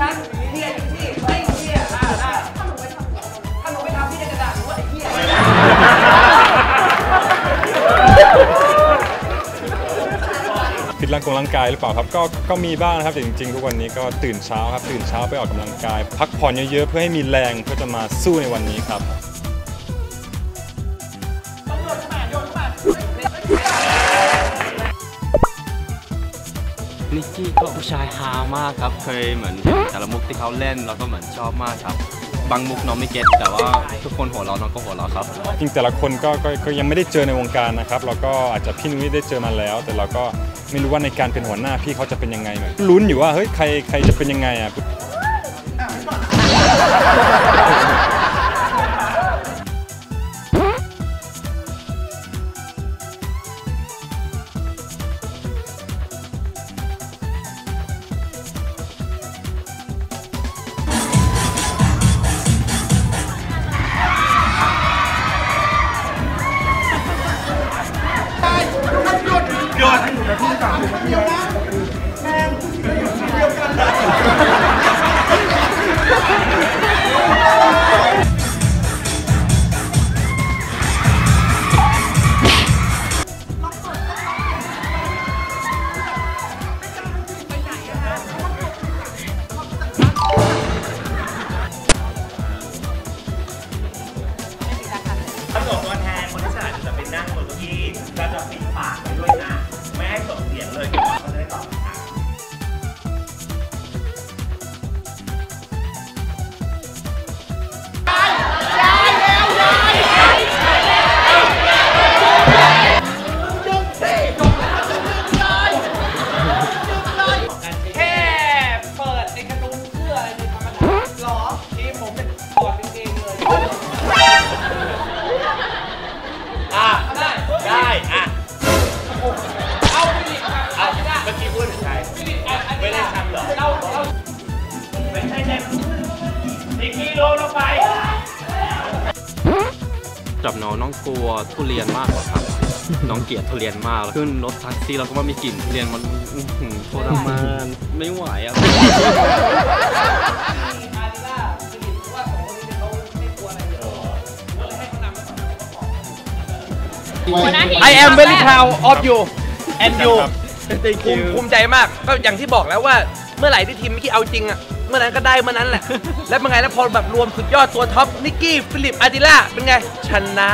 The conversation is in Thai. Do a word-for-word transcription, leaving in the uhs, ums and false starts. ฉันเรียนที่ไม่เรียนอ่าได้ถ้าหนูไม่ทำถ้าหนูไม่ทำพี่จะกระดาษหนูว่าไอ้เหี้ยผิดร่างกายร่างกายหรือเปล่าครับก็ก็มีบ้างนะครับแต่จริงๆทุกวันนี้ก็ตื่นเช้าครับตื่นเช้าไปออกกำลังกายพักผ่อนเยอะๆเพื่อให้มีแรงเพื่อจะมาสู้ในวันนี้ครับนิกกี้ก็ผู้ชายฮามากครับเคยเหมือนแต่ละมุกที่เขาเล่นเราก็เหมือนชอบมากครับบางมุกน้องไม่เก็ตแต่ว่าทุกคนหัวเราะน้องก็หัวเราะครับจริงแต่ละคนก็ก็ยังไม่ได้เจอในวงการนะครับเราก็อาจจะพี่นุ้ยได้เจอมาแล้วแต่เราก็ไม่รู้ว่าในการเป็นหัวหน้าพี่เขาจะเป็นยังไงมั้ยลุ้นอยู่ว่าเฮ้ยใครใครจะเป็นยังไงอ่ะจับน้องน้องกลัวทุเรียนมากกว่าครับน้องเกลียดทุเรียนมากขึ้นรถแท็กซี่เราก็ว่ามีกลิ่นทุเรียนมันโคตรมานไม่ไหวอ่ะI am very proud of you and you ภูมิใจมากก็อย่างที่บอกแล้วว่าเมื่อไหร่ที่ทีมที่เอาจริงอ่ะเมื่อนั้นก็ได้เมื่อนั้นแหละแล้วเป็นไงแล้วพอแบบรวมสุดยอดตัวท็อปนิกกี้ฟิลิปอาร์ติล่าเป็นไงชนะ